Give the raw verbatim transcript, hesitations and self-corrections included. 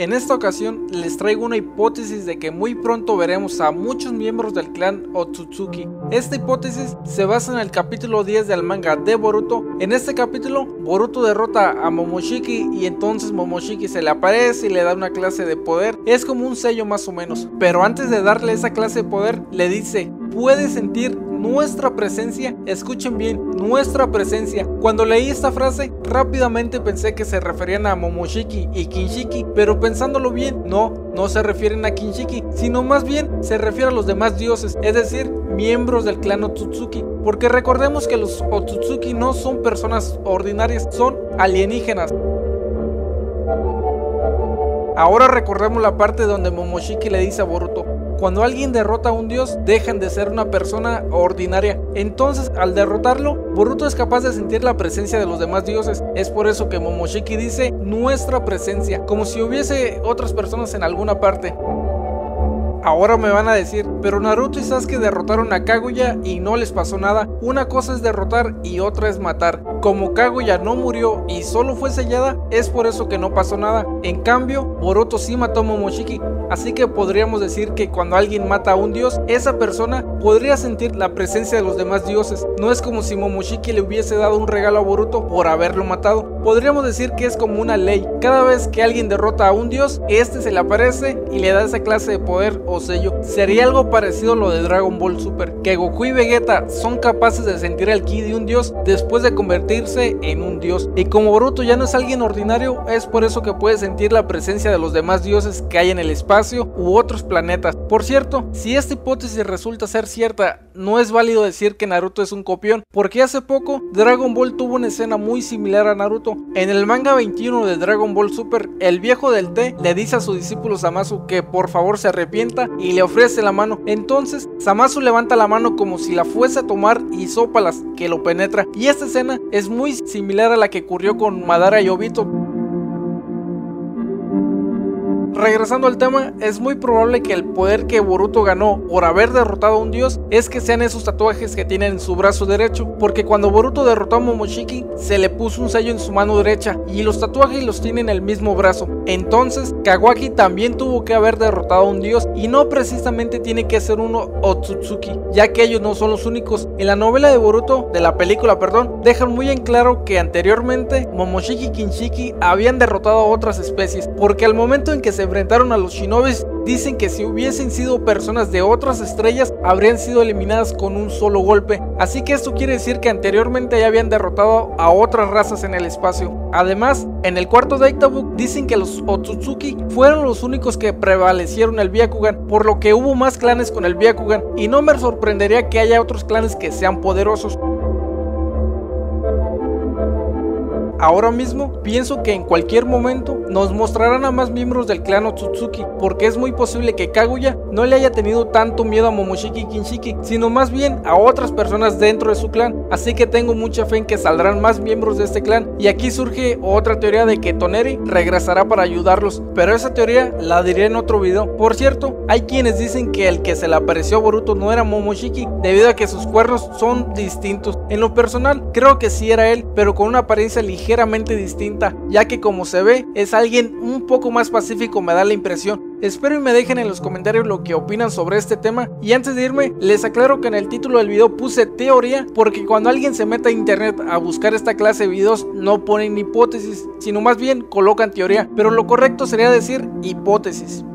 En esta ocasión les traigo una hipótesis de que muy pronto veremos a muchos miembros del clan Otsutsuki. Esta hipótesis se basa en el capítulo diez del manga de Boruto. En este capítulo Boruto derrota a Momoshiki y entonces Momoshiki se le aparece y le da una clase de poder. Es como un sello más o menos, pero antes de darle esa clase de poder le dice: puedes sentir nuestra presencia, escuchen bien, nuestra presencia. Cuando leí esta frase rápidamente pensé que se referían a Momoshiki y Kinshiki, pero pensándolo bien, no, no se refieren a Kinshiki, sino más bien se refiere a los demás dioses, es decir, miembros del clan Otsutsuki, porque recordemos que los Otsutsuki no son personas ordinarias, son alienígenas. Ahora recordemos la parte donde Momoshiki le dice a Boruto: cuando alguien derrota a un dios, dejan de ser una persona ordinaria. Entonces, al derrotarlo, Boruto es capaz de sentir la presencia de los demás dioses. Es por eso que Momoshiki dice nuestra presencia, como si hubiese otras personas en alguna parte. Ahora me van a decir, pero Naruto y Sasuke derrotaron a Kaguya y no les pasó nada. Una cosa es derrotar y otra es matar. Como Kaguya no murió y solo fue sellada, es por eso que no pasó nada. En cambio, Boruto sí mató a Momoshiki, así que podríamos decir que cuando alguien mata a un dios, esa persona podría sentir la presencia de los demás dioses. No es como si Momoshiki le hubiese dado un regalo a Boruto por haberlo matado. Podríamos decir que es como una ley: cada vez que alguien derrota a un dios, este se le aparece y le da esa clase de poder o sello. Sería algo parecido a lo de Dragon Ball Super, que Goku y Vegeta son capaces de sentir el ki de un dios después de convertirse en un dios, y como Boruto ya no es alguien ordinario, es por eso que puede sentir la presencia de los demás dioses que hay en el espacio u otros planetas. Por cierto, si esta hipótesis resulta ser cierta, no es válido decir que Naruto es un copión, porque hace poco Dragon Ball tuvo una escena muy similar a Naruto. En el manga veintiuno de Dragon Ball Super, el viejo del té le dice a su discípulo Zamasu que por favor se arrepienta y le ofrece la mano. Entonces Zamasu levanta la mano como si la fuese a tomar y sópalas que lo penetra, y esta escena es muy similar a la que ocurrió con Madara y Obito. Regresando al tema, es muy probable que el poder que Boruto ganó por haber derrotado a un dios es que sean esos tatuajes que tiene en su brazo derecho, porque cuando Boruto derrotó a Momoshiki se le puso un sello en su mano derecha y los tatuajes los tiene en el mismo brazo. Entonces Kawaki también tuvo que haber derrotado a un dios, y no precisamente tiene que ser uno Otsutsuki, ya que ellos no son los únicos. En la novela de Boruto, de la película perdón, dejan muy en claro que anteriormente Momoshiki y Kinshiki habían derrotado a otras especies, porque al momento en que se enfrentaron a los shinobis, dicen que si hubiesen sido personas de otras estrellas habrían sido eliminadas con un solo golpe, así que esto quiere decir que anteriormente ya habían derrotado a otras razas en el espacio. Además, en el cuarto Daitabook dicen que los Otsutsuki fueron los únicos que prevalecieron el Byakugan, por lo que hubo más clanes con el Byakugan, y no me sorprendería que haya otros clanes que sean poderosos. Ahora mismo pienso que en cualquier momento nos mostrarán a más miembros del clan Otsutsuki, porque es muy posible que Kaguya no le haya tenido tanto miedo a Momoshiki y Kinshiki, sino más bien a otras personas dentro de su clan, así que tengo mucha fe en que saldrán más miembros de este clan. Y aquí surge otra teoría de que Toneri regresará para ayudarlos, pero esa teoría la diré en otro video. Por cierto, hay quienes dicen que el que se le apareció a Boruto no era Momoshiki, debido a que sus cuernos son distintos. En lo personal creo que sí era él, pero con una apariencia ligera ligeramente distinta, ya que como se ve es alguien un poco más pacífico, me da la impresión. Espero y me dejen en los comentarios lo que opinan sobre este tema. Y antes de irme, les aclaro que en el título del video puse teoría, porque cuando alguien se mete a internet a buscar esta clase de videos no ponen hipótesis, sino más bien colocan teoría, pero lo correcto sería decir hipótesis.